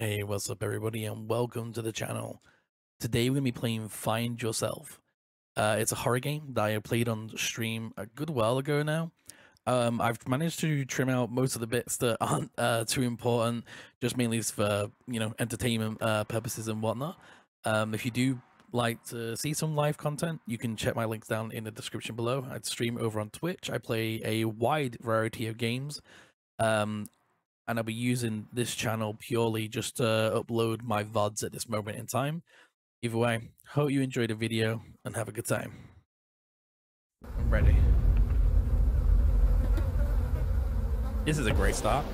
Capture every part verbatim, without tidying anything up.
Hey, what's up, everybody, and welcome to the channel. Today we're gonna be playing Find Yourself. Uh, it's a horror game that I played on stream a good while ago now. Um, I've managed to trim out most of the bits that aren't uh, too important, just mainly for you know entertainment uh, purposes and whatnot. Um, if you do like to see some live content, you can check my links down in the description below. I stream over on Twitch. I play a wide variety of games. Um, And I'll be using this channel purely just to upload my V O Ds at this moment in time. Either way, hope you enjoy the video and have a good time. I'm ready. This is a great start.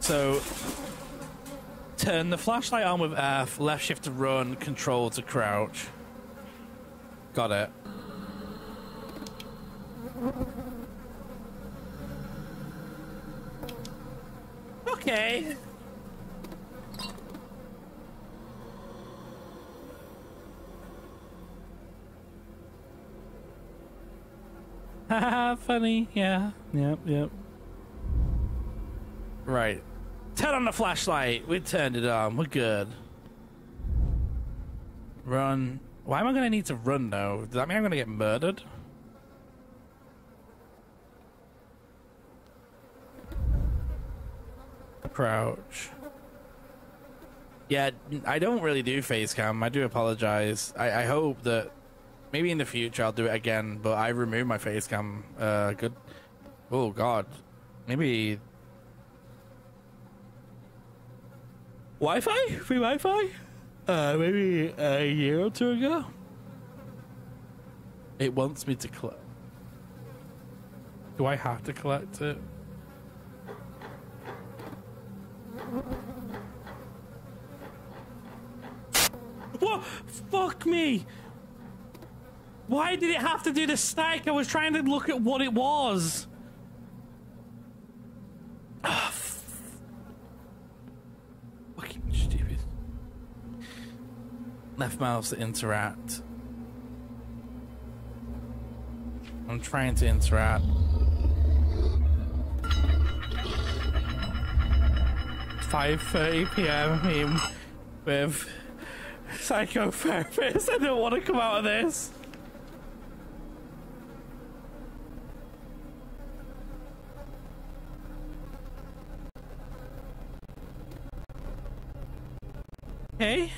So, turn the flashlight on with F, left shift to run, control to crouch. Got it. Okay. Haha, funny. Yeah. Yep, yep. Right. Turn on the flashlight. We turned it on. We're good. Run. Why am I going to need to run now? Does that mean I'm going to get murdered? Crouch. Yeah, I don't really do face cam. I do apologize. I, I hope that maybe in the future I'll do it again, but I removed my face cam. Uh, good. Oh, God. Maybe... Wi-Fi? Free Wi-Fi? Uh, maybe a year or two ago? It wants me to collect. Do I have to collect it? What? Fuck me! Why did it have to do the stack? I was trying to look at what it was. Left mouse to interact. I'm trying to interact. five thirty p m I'm with psychotherapist. I don't want to come out of this. Hey,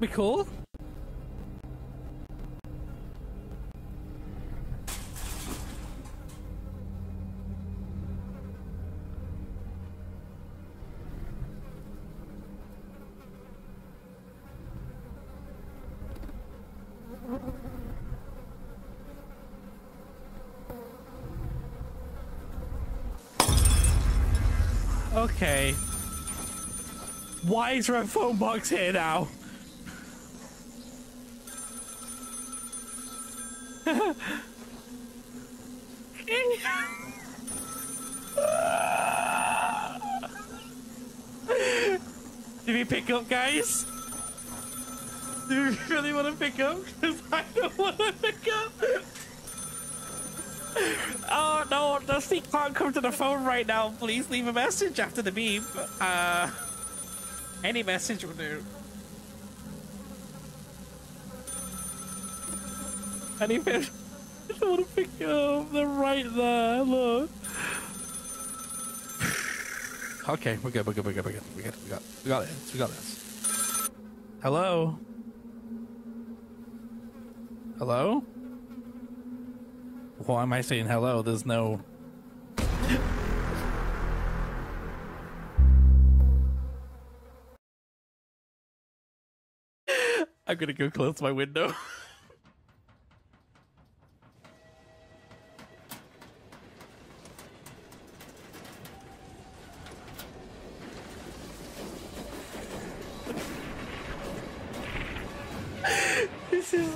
we cool? Okay. Why is there a phone box here now? Did we pick up, guys? Do we really want to pick up? Because I don't want to pick up. Oh no, Dusty can't come to the phone right now. Please leave a message after the beep. Uh, any message will do. Anything. I don't want to pick up. They're right there. Look. Okay, we're good. We're good. We're good. We're good. We got. We got. We got this. We got this. Hello. Hello. Why am I saying hello? There's no... I'm gonna go close my window. This is...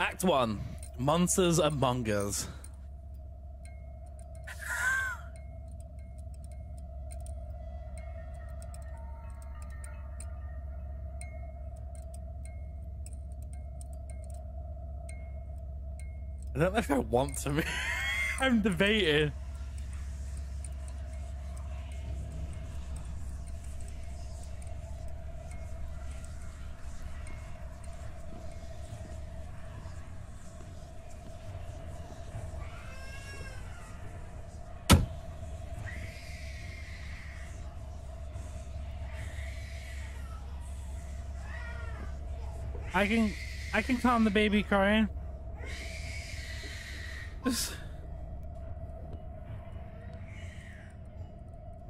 Act one, Monsters Among Us. I don't know if I want to. I'm debating. I can, I can calm the baby crying. Just...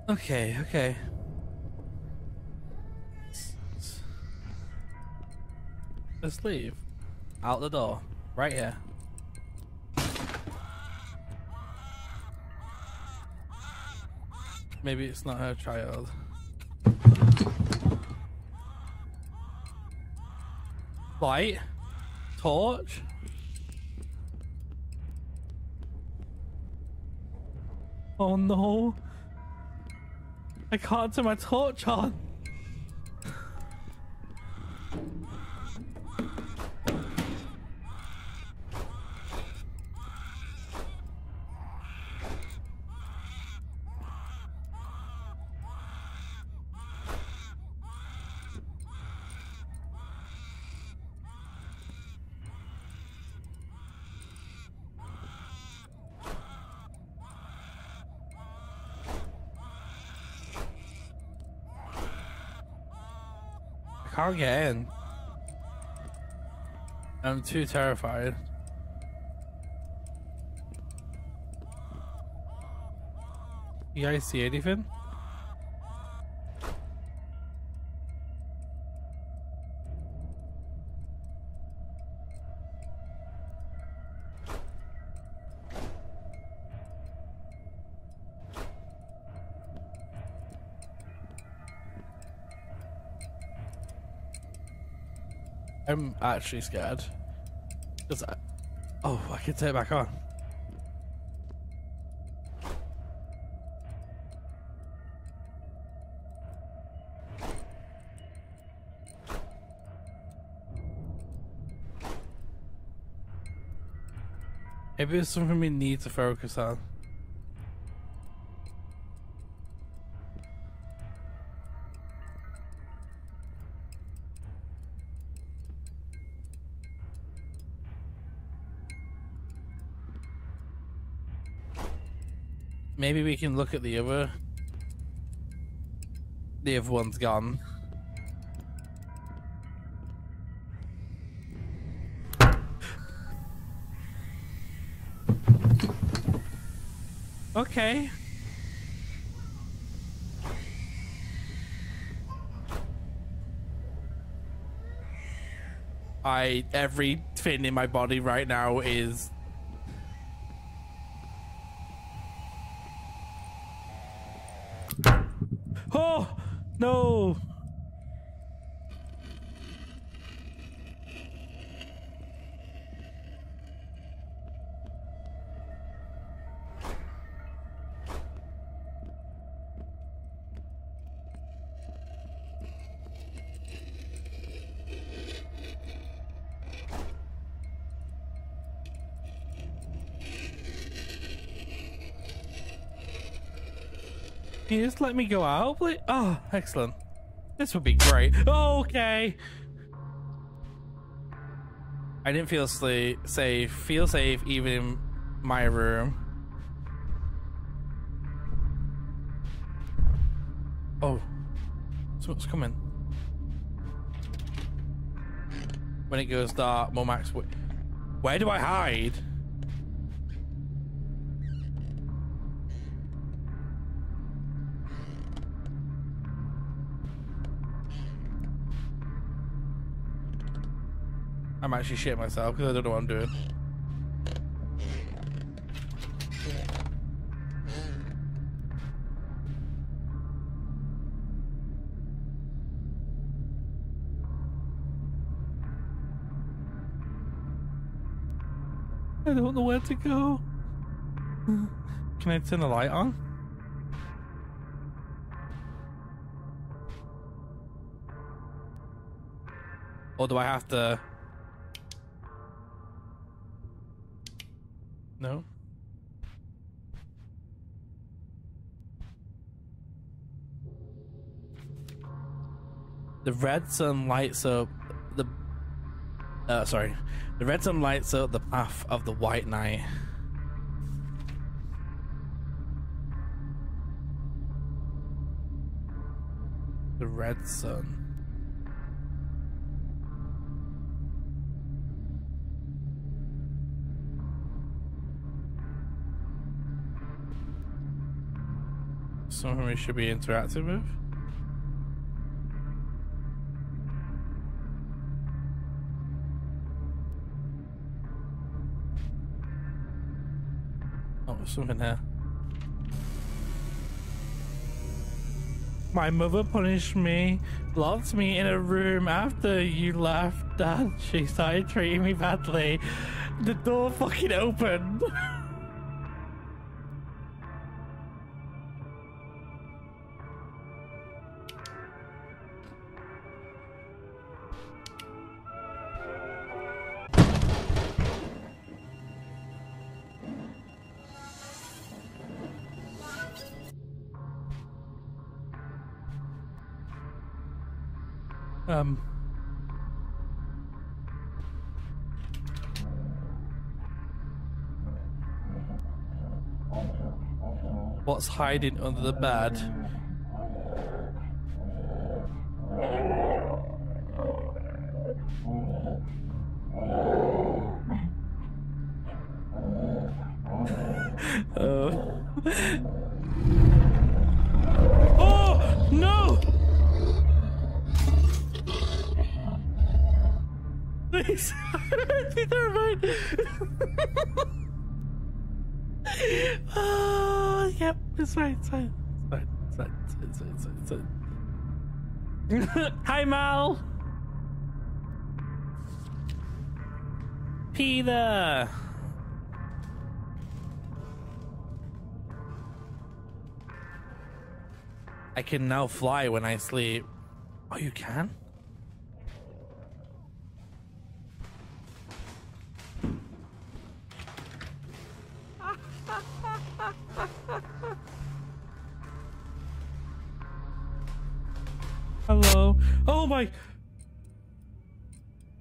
Okay, okay. Let's leave. Out the door. Right here. Maybe it's not her child. Light? Torch? Oh no! I can't turn my torch on! Can't get in. I'm too terrified. You guys see anything? I'm actually scared. Cause I, oh, I can turn it back on. Maybe it's something we need to focus on. Maybe we can look at the other. The other one's gone. Okay. I, everything in my body right now is oh no! Can you just let me go out, please? Oh, excellent. This would be great. Okay. I didn't feel safe. Feel safe even in my room. Oh. Something's coming. When it goes dark, more max. Where do I hide? I'm actually shitting myself because I don't know what I'm doing. I don't know where to go. Can I turn the light on? Or do I have to? No. The red sun lights up the uh sorry. The red sun lights up the path of the white knight. The red sun. Something we should be interactive with. Oh, there's something here. My mother punished me, locked me in a room after you left, Dad. She started treating me badly. The door fucking opened. Um. What's hiding under the bed? Oh. Oh no! Please, never mind. Oh, yep, it's fine, it's fine, it's fine, it's fine, it's fine, it's fine, it's fine, it's fine. Hi, Mal. Peter. I can now fly when I sleep. Oh, you can? Hello. Oh my.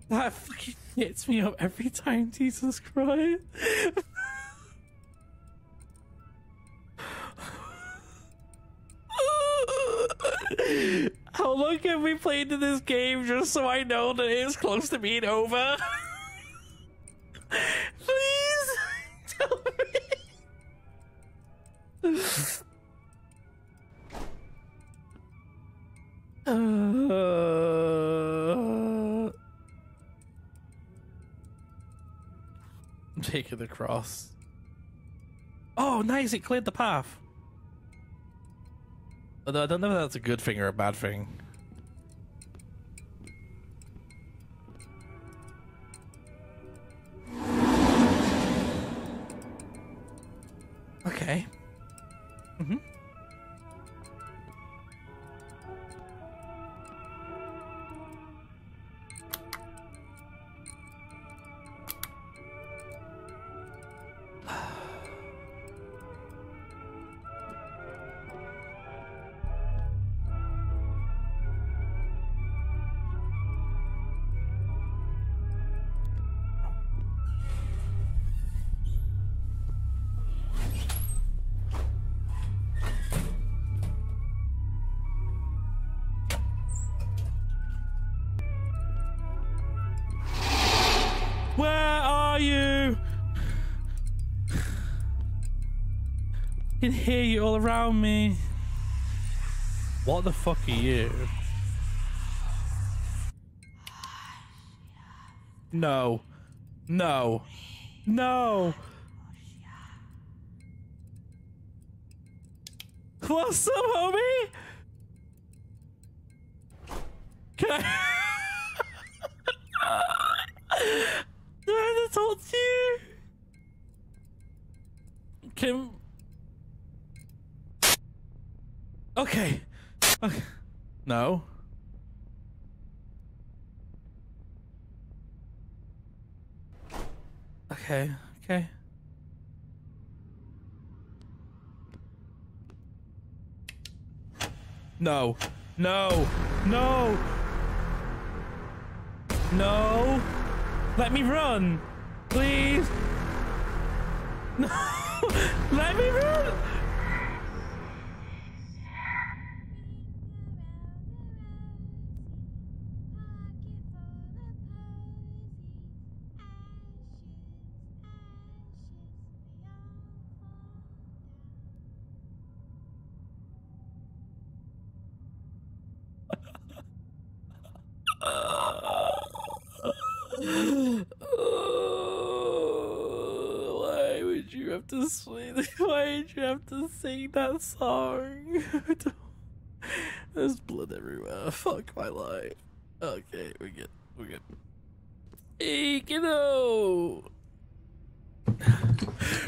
That fucking hits me up every time, Jesus Christ. How long have we played in this game just so I know that it's close to being over? Please tell me. Uh, I'm taking the cross. Oh, nice! It cleared the path. Although I don't know if that's a good thing or a bad thing. Okay. Mm-hmm. I can hear you all around me. What the fuck are you? No. No. No. What's up, homie? Can I? Do I have to talk to you? Okay. Okay. No. Okay, okay. No. No. No. No. Let me run. Please. No. Let me run. Why did you have to sing that song? There's blood everywhere. Fuck my life. Okay, we're good. We're good. Hey, kiddo!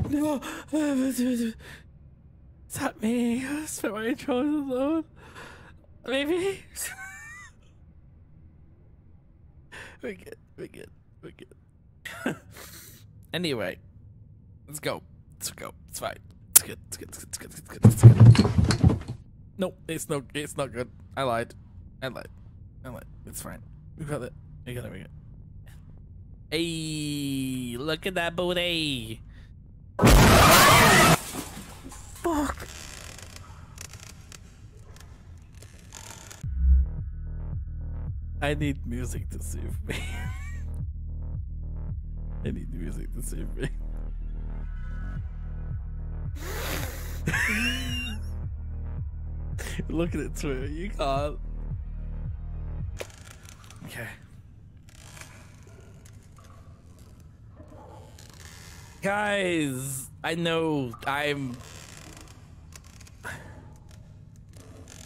No! Is that me? I spent my intros alone? Maybe? We're good. We're good. We're good. Anyway, let's go. Let's go. It's fine. It's good. It's good. It's good. It's good. It's good. It's good. No, it's no. It's not good. I lied. I lied. I lied. It's fine. We got it. We got it. We got it. Hey, look at that booty. Fuck. I need music to save me. I need music to save me. Look at it, Twitter. You can't. Okay. Guys, I know I'm.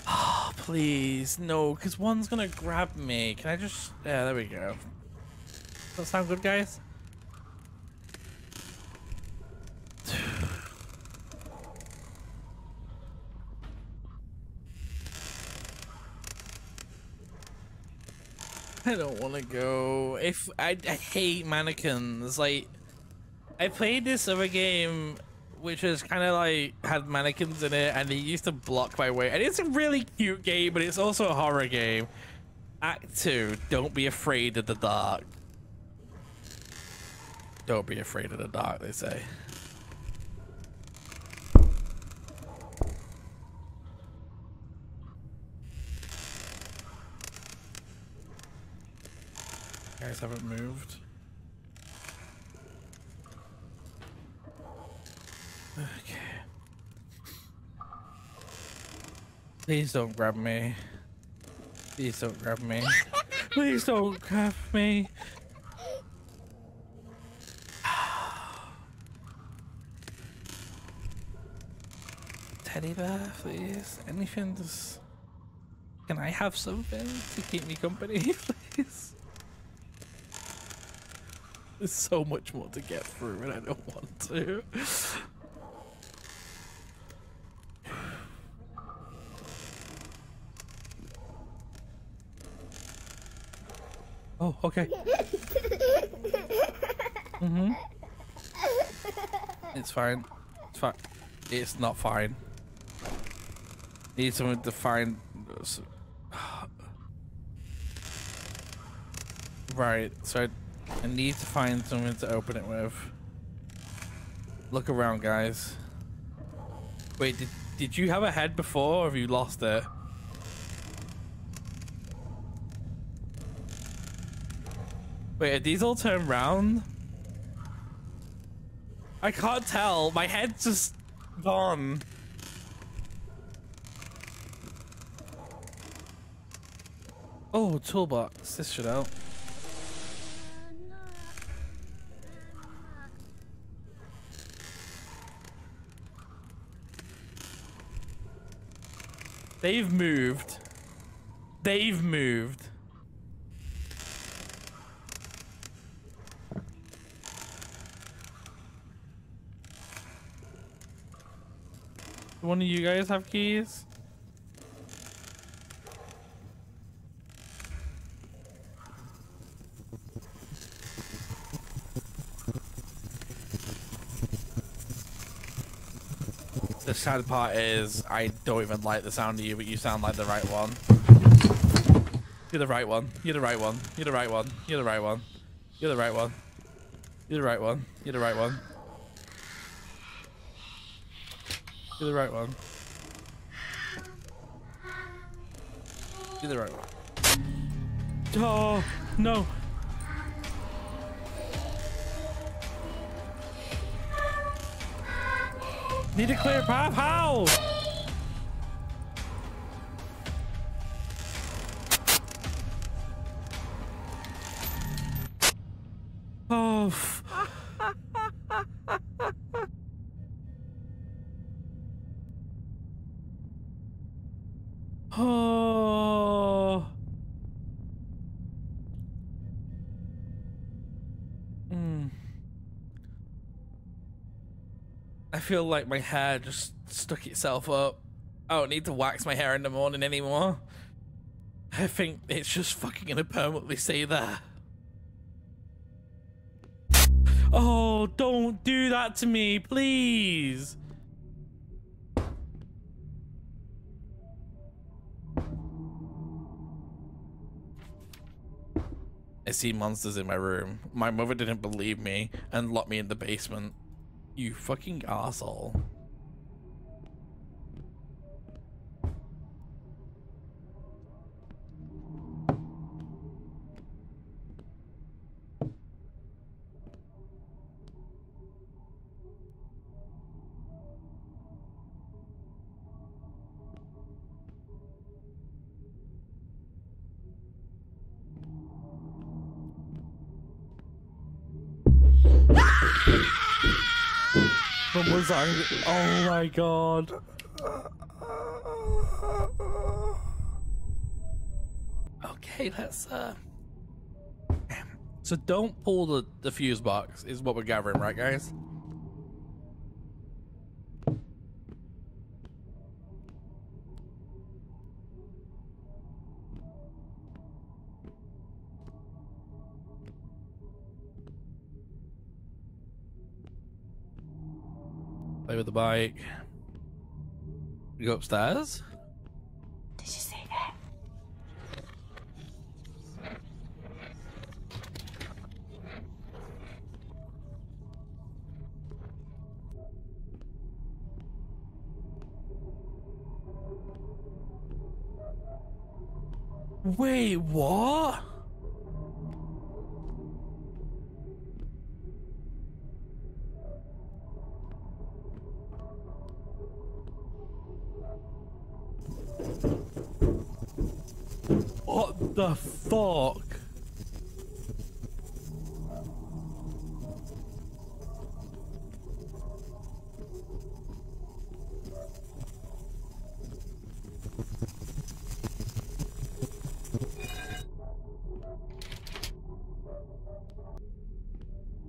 Oh, please, no, because one's gonna grab me. Can I just. Yeah, there we go. Does that sound good, guys? I don't want to go. If I, I hate mannequins. Like, I played this other game, which is kind of like had mannequins in it, and they used to block my way. And it's a really cute game, but it's also a horror game. Act two. Don't be afraid of the dark. Don't be afraid of the dark, they say. Guys haven't moved. Okay. Please don't grab me. Please don't grab me. Please don't grab me. Teddy bear, please. Anything just... Can I have something to keep me company, please? There's so much more to get through and I don't want to. Oh, okay. Mm-hmm. It's fine. It's fine. It's not fine. Need someone to find... Right, so... I I need to find something to open it with. Look around, guys. Wait, did, did you have a head before, or have you lost it? Wait, are these all turned round? I can't tell. My head's just gone. Oh, toolbox. This should help. They've moved. They've moved. One of you guys have keys? The sad part is, I don't even like the sound of you, but you sound like the right one. You're the right one. You're the right one. You're the right one. You're the right one. You're the right one. You're the right one. You're the right one. You're the right one. You're the right one. Oh, no. Need a clear path? How? Oh. Oh. Mm. I feel like my hair just stuck itself up. I don't need to wax my hair in the morning anymore. I think it's just fucking gonna permanently stay there. Oh, don't do that to me, please. I see monsters in my room. My mother didn't believe me and locked me in the basement. You fucking arsehole. Oh my god. Okay, let's uh so don't pull the, the fuse box is what we're gathering, right guys? Play with the bike. We go upstairs. Did you see that? Wait, what? What the fuck?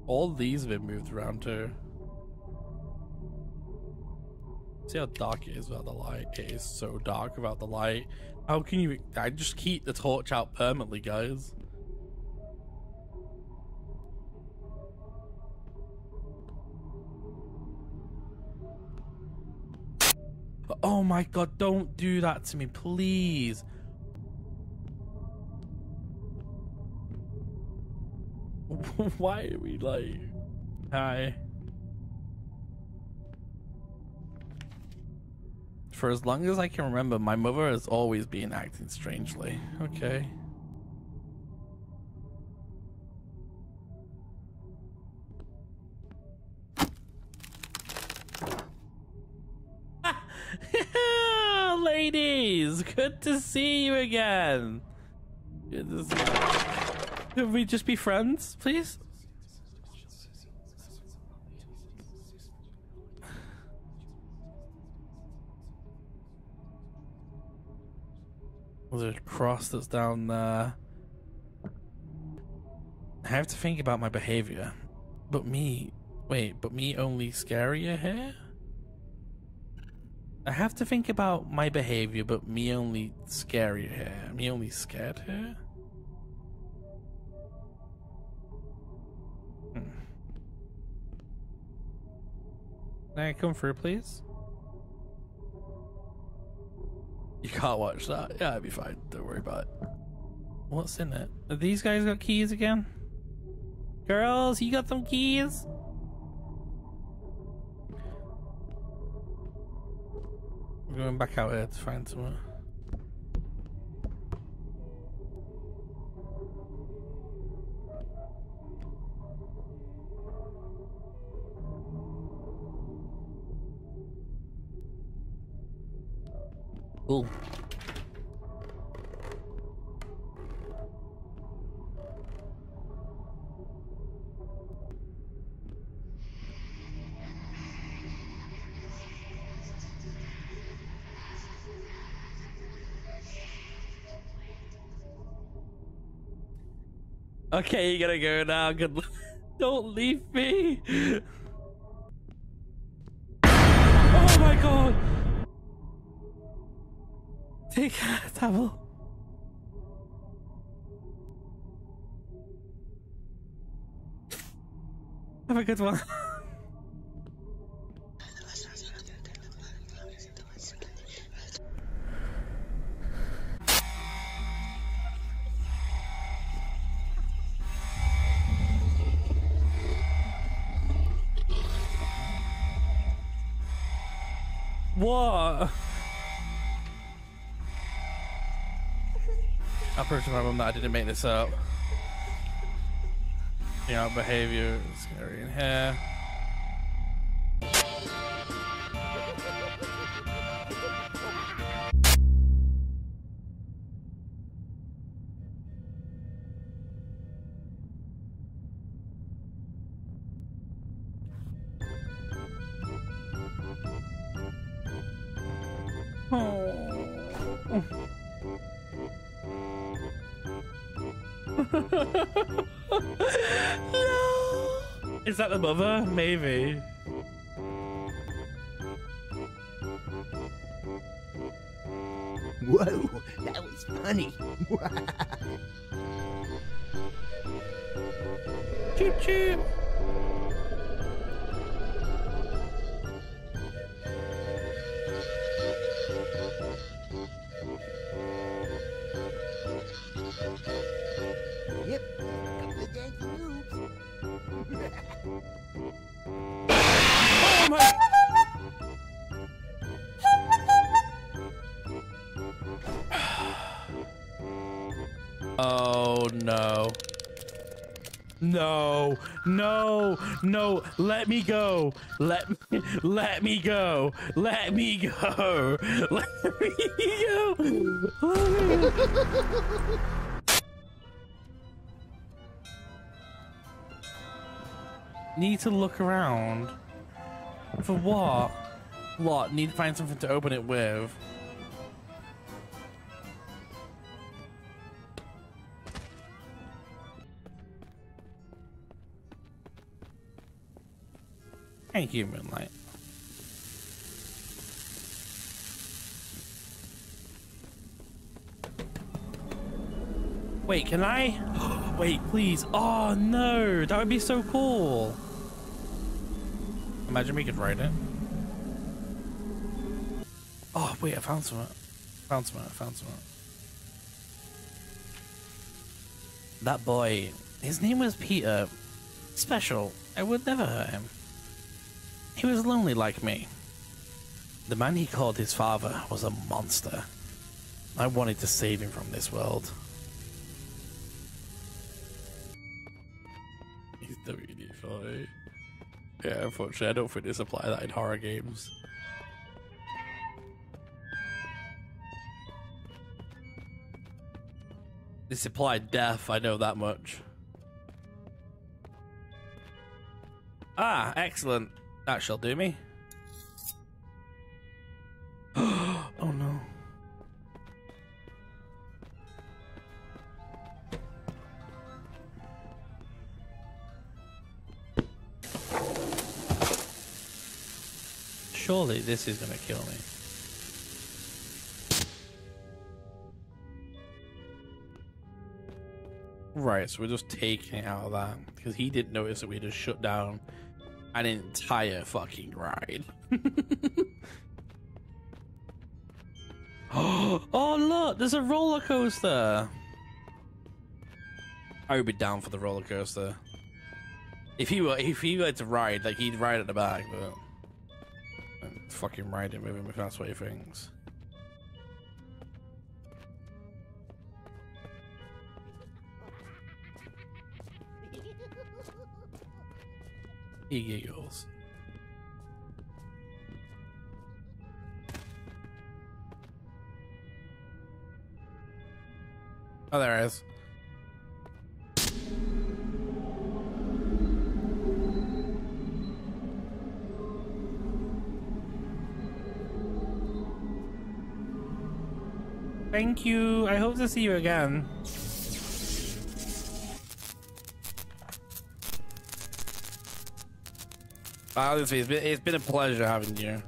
All these have been moved around too. See how dark it is without the light? It is so dark without the light. How can you? I just keep the torch out permanently, guys. Oh my god, don't do that to me, please. Why are we like? Hi. For as long as I can remember, my mother has always been acting strangely. Okay. Ladies, good to see you again. Good to see you. Could we just be friends, please? There's a cross that's down there. I have to think about my behavior. But me... Wait, but me only scarier here? I have to think about my behavior, but me only scarier here. Me only scared here? Hmm. Can I come through, please? can't watch that. Yeah, it'd be fine. Don't worry about it. What's in it? Have these guys got keys again? Girls, you got some keys? I'm going back out here to find someone. Cool. Okay, you gotta go now. Good luck. Don't leave me. Oh my god. Take care, Devil. Have a good one. What? I proved to my mum that I didn't make this up. You know, behavior is scary in here. No! Is that the mother? Maybe. Whoa, that was funny. Chip chip. Yep, got the danky moves. Oh my! Oh no! No! No! No! Let me go! Let me! Let me go! Let me go! Let me go! Oh. Need to look around for what? What? Need to find something to open it with. Thank you, Moonlight. Wait, can I? Wait, please. Oh no, that would be so cool. Imagine we could write it. Oh, wait, I found something. Found something, I found something. That boy, his name was Peter. Special, I would never hurt him. He was lonely like me. The man he called his father was a monster. I wanted to save him from this world. He's W D forty. Yeah, unfortunately, I don't think they supply that in horror games. They supply death, I know that much. Ah, excellent. That shall do me. Oh no. Surely this is gonna kill me. Right, so we're just taking it out of that because he didn't notice that we just shut down an entire fucking ride. Oh, look, there's a roller coaster. I would be down for the roller coaster. If he were, if he were to ride, like, he'd ride at the back, but I'd fucking ride it with him if that's what he thinks. He giggles. Oh, there it is. Thank you. I hope to see you again. Honestly, it's been, it's been a pleasure having you.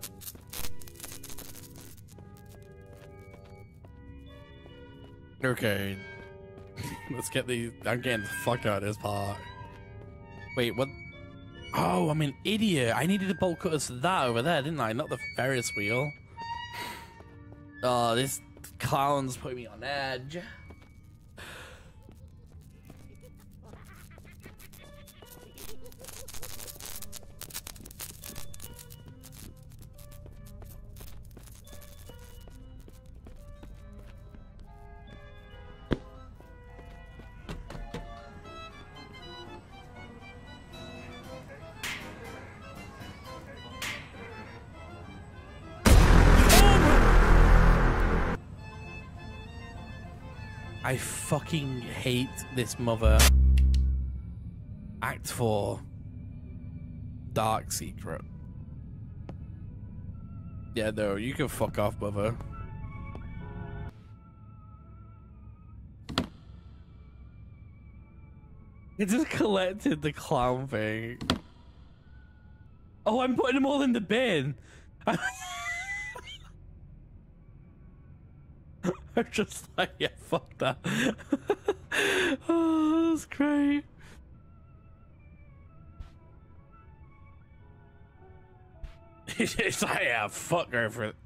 Okay. Let's get these. I'm getting the fuck out of this park. Wait, what? Oh, I'm an idiot. I needed a bolt cutter to that over there, didn't I? Not the Ferris wheel. Oh, this clown's putting me on edge. I fucking hate this mother. Act four. Dark Secret. Yeah, no, you can fuck off, mother. It just collected the clown thing. Oh, I'm putting them all in the bin. I I'm just like, yeah, fuck that. Oh, that's great. It's like, yeah, fuck her for it.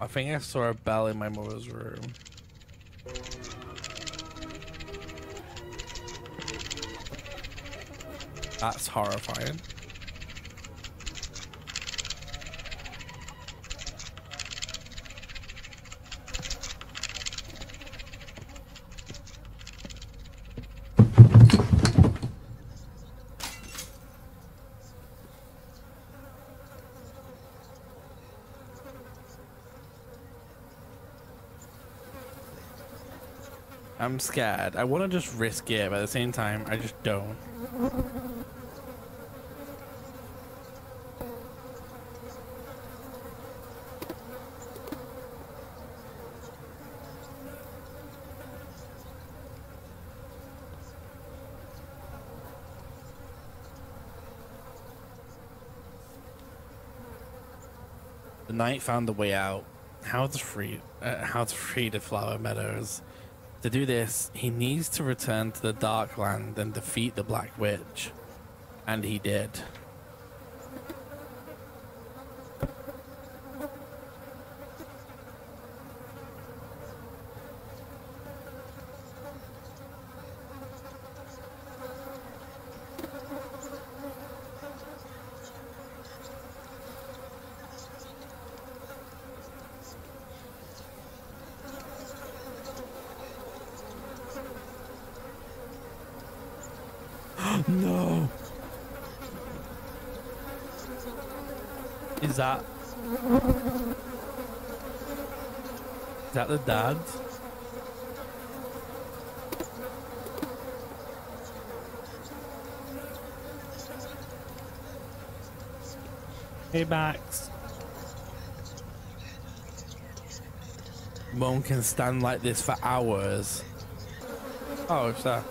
I think I saw a bell in my mother's room. That's horrifying. I'm scared. I want to just risk it, but at the same time, I just don't. The knight found the way out. How to free, uh, how to free the flower meadows. To do this, he needs to return to the Dark Land and defeat the Black Witch. And he did. No. Is that Is that the dad? Hey, Max. Mom can stand like this for hours. Oh, it's that.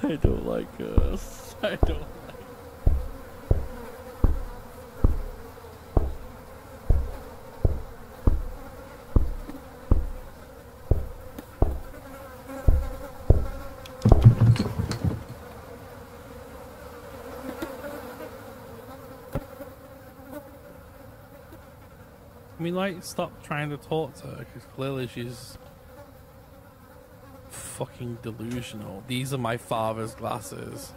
I don't like us. I don't like me, like, stop trying to talk to her, because clearly she's fucking delusional. These are my father's glasses.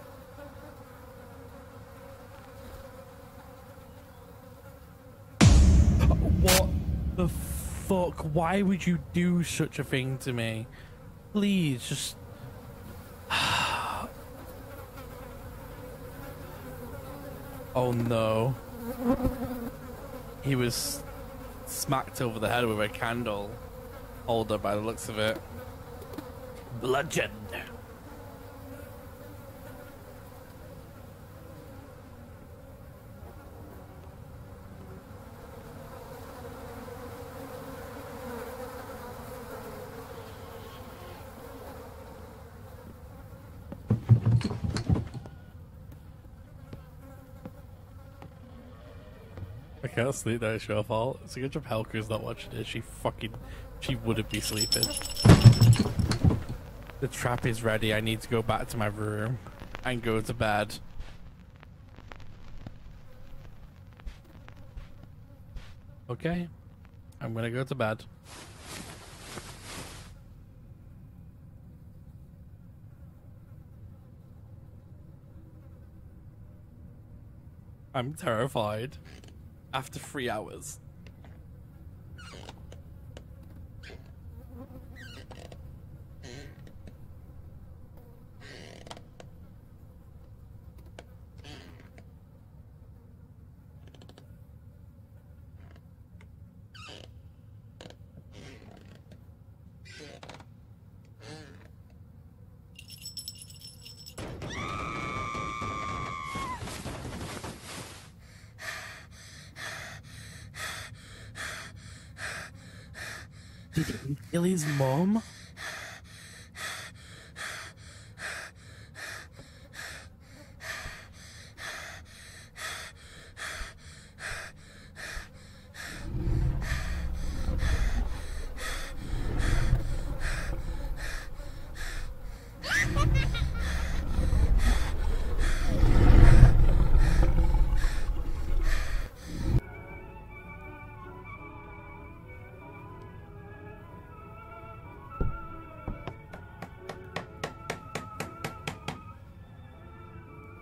What the fuck? Why would you do such a thing to me? Please, just... Oh no. He was smacked over the head with a candle holder by the looks of it. Bludgeoned. I can't sleep now, it's your fault. It's a good job Helka's not watching this. She fucking... She wouldn't be sleeping. The trap is ready. I need to go back to my room and go to bed. Okay. I'm gonna go to bed. I'm terrified. After three hours. Billy's mom?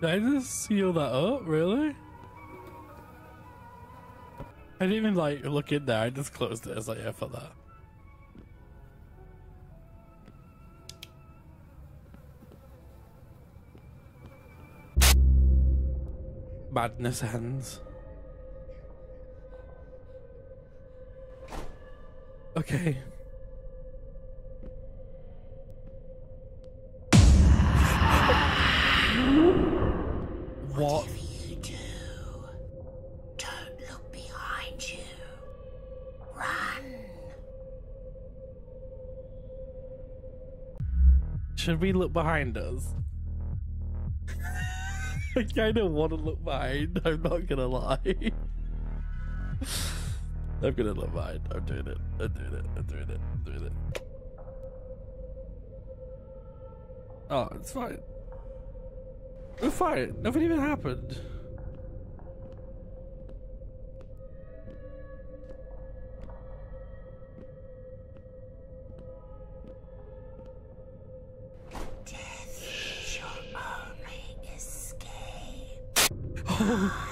I just seal that up, really? I didn't even like look in there, I just closed it. I was like, yeah, for that. Madness ends. Okay. What? Whatever you do, don't look behind you. Run. Should we look behind us? I kind of want to look behind. I'm not gonna lie. I'm gonna look behind. I'm doing it. I'm doing it. I'm doing it. I'm doing it. Oh, it's fine. We're fine. Nothing even happened. Death is your only escape. Oh.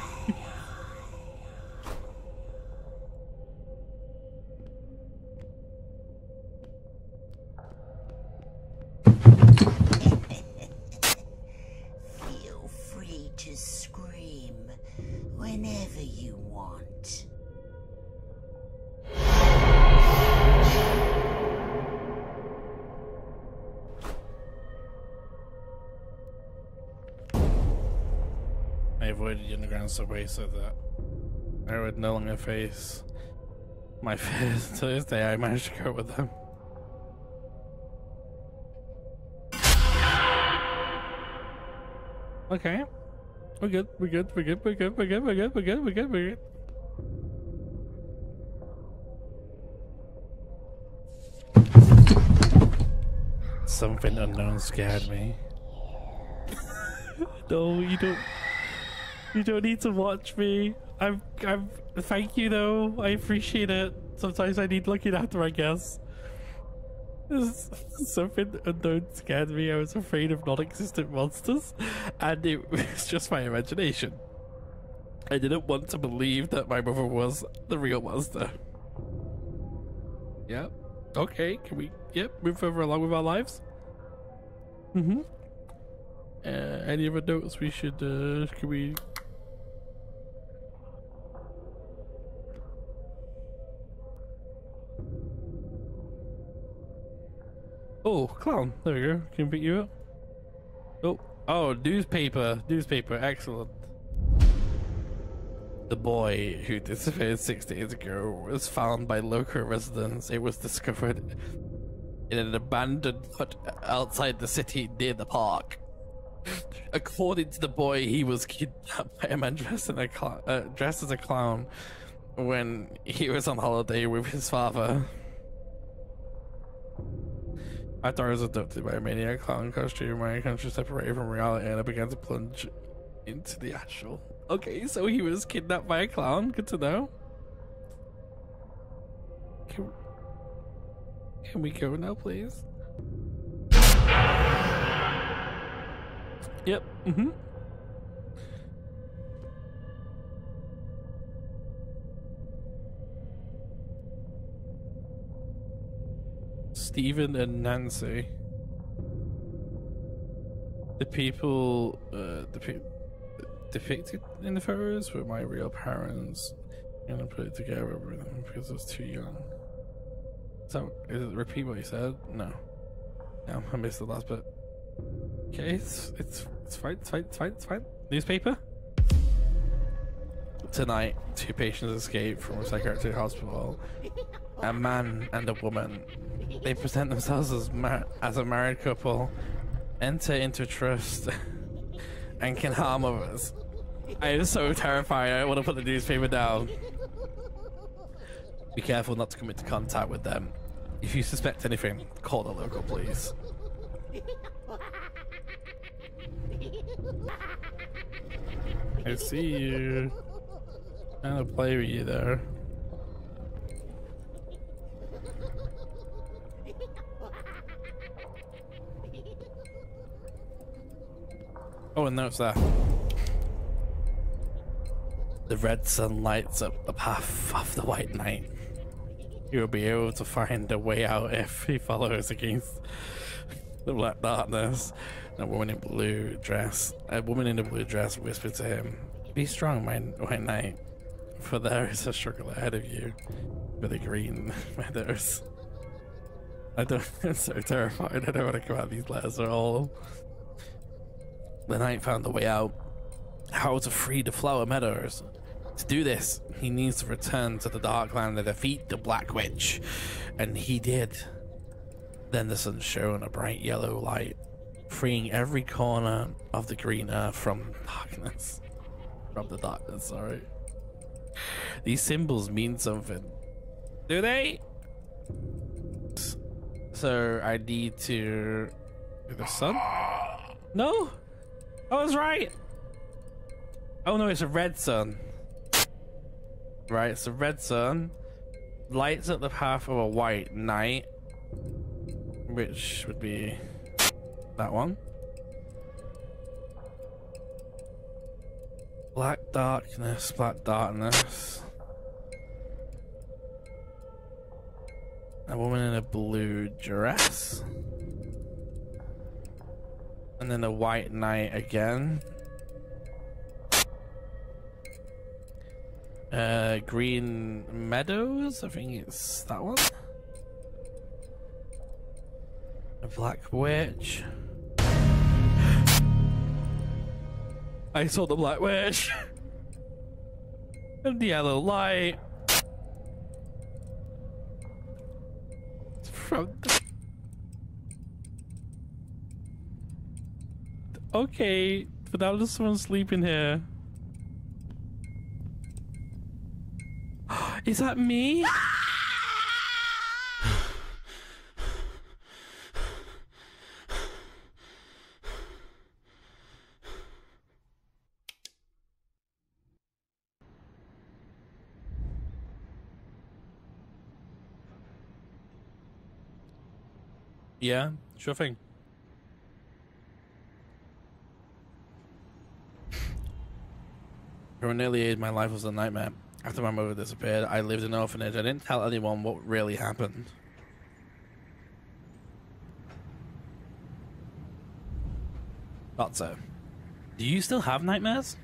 Away so that I would no longer face my fears until this day I managed to cope with them. Okay. We're good, we're good, we're good, we're good, we're good, we're good, we're good, we're good, we're good. Something unknown scared me. No, you don't. You don't need to watch me. I'm, I'm, Thank you, though. I appreciate it. Sometimes I need looking after, I guess. Something unknown scared me. I was afraid of non-existent monsters, and it was just my imagination. I didn't want to believe that my mother was the real monster. Yep. Yeah. Okay, can we yep, yeah, move further along with our lives? Mm-hmm. Uh, any other notes we should, uh, can we... Oh, clown. There we go. Can we pick you up? Oh. Oh, newspaper. Newspaper. Excellent. The boy who disappeared six days ago was found by local residents. It was discovered in an abandoned hut outside the city near the park. According to the boy, he was kidnapped by a man dressed, in a uh, dressed as a clown when he was on holiday with his father. After I was adopted by a maniac clown costume, my country separated from reality and I began to plunge into the astral. Okay, so he was kidnapped by a clown. Good to know. Can we, can we go now, please? Yep. Mm-hmm. Stephen and Nancy. The people, uh, the people depicted in the photos were my real parents. I'm gonna put it together with them because I was too young. So, is it repeat what you said? No. No, I missed the last bit. Okay, it's it's it's fine, it's fine, it's fine, it's fine. Newspaper. Tonight, two patients escaped from a psychiatric hospital. A man and a woman. They present themselves as mar as a married couple, enter into trust, and can harm others. I am so terrified. I don't want to put the newspaper down. Be careful not to come into contact with them. If you suspect anything, call the local police. I see you. I'm gonna play with you there. Oh, and notice that. The red sun lights up the path of the white knight. He will be able to find a way out if he follows against the black darkness. A woman in blue dress. A woman in a blue dress whispered to him, "Be strong, my white knight, for there is a struggle ahead of you with the green meadows." I don't. I'm so terrified. I don't want to come out of these letters at all. The knight found the way out, how to free the flower meadows. To do this, he needs to return to the dark land and defeat the black witch. And he did. Then the sun shone a bright yellow light, freeing every corner of the green earth from darkness. From the darkness, sorry. These symbols mean something. Do they? So I need to... The sun? No? I was right. Oh no, it's a red sun. Right, it's a red sun. Lights up the path of a white knight, which would be that one. Black darkness, black darkness. A woman in a blue dress. And then a white knight again. Uh, green meadows. I think it's that one. A black witch. I saw the black witch. And the yellow light. It's from. The Okay, but now there's someone sleeping here. Is that me? Yeah, sure thing. For nearly eight, my life was a nightmare. After my mother disappeared, I lived in an orphanage. I didn't tell anyone what really happened. Not so. Do you still have nightmares?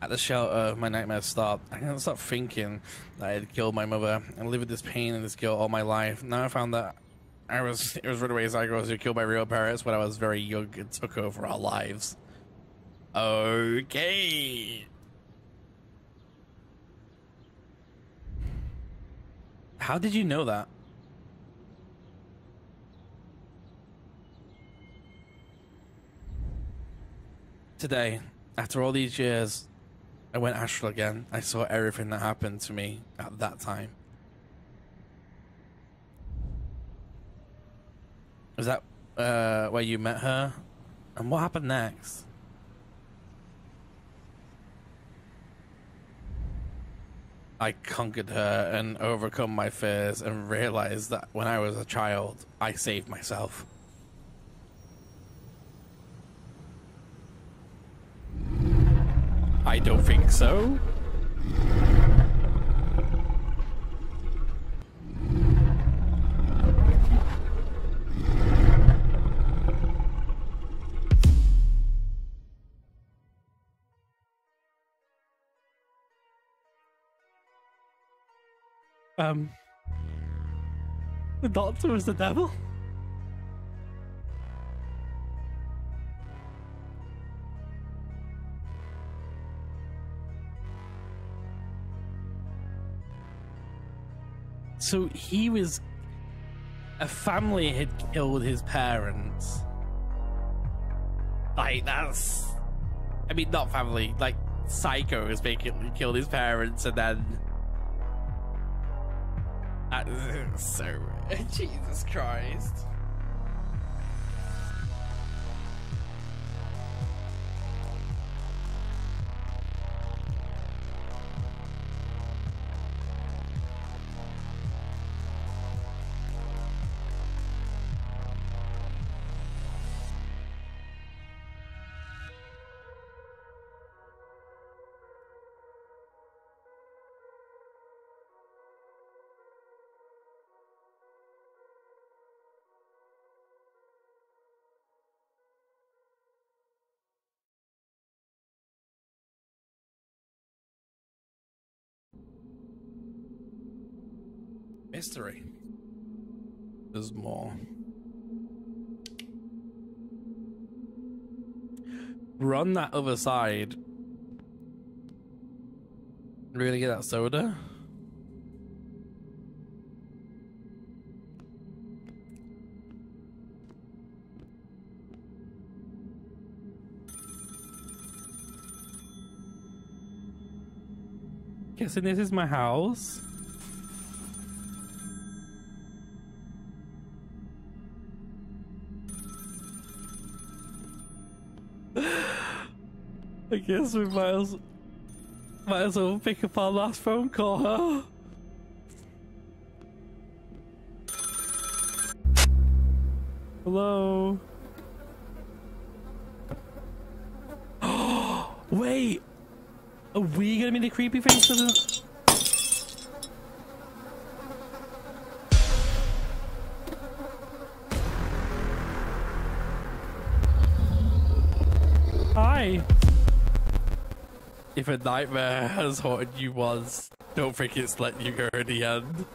At the shelter, my nightmares stopped. I couldn't stop thinking that I had killed my mother and lived with this pain and this guilt all my life. Now I found that I was it was runaway psychos who were killed by real parents when I was very young and took over our lives. Okay. How did you know that? Today, after all these years, I went astral again. I saw everything that happened to me at that time. Was that uh, where you met her? And what happened next? I conquered her and overcome my fears and realized that when I was a child, I saved myself. I don't think so. Um, the doctor was the devil? So he was... A family had killed his parents. Like, that's... I mean, not family, like, psycho has basically killed his parents and then... That's so... Jesus Christ. History. There's more. We're on that other side. Really get that soda? Guessing this is my house. I guess we might as, might as well pick up our last phone call, huh? Hello? Oh, wait! Are we gonna be the creepy face for the... Hi! If a nightmare has haunted you once, don't think it's letting you go in the end.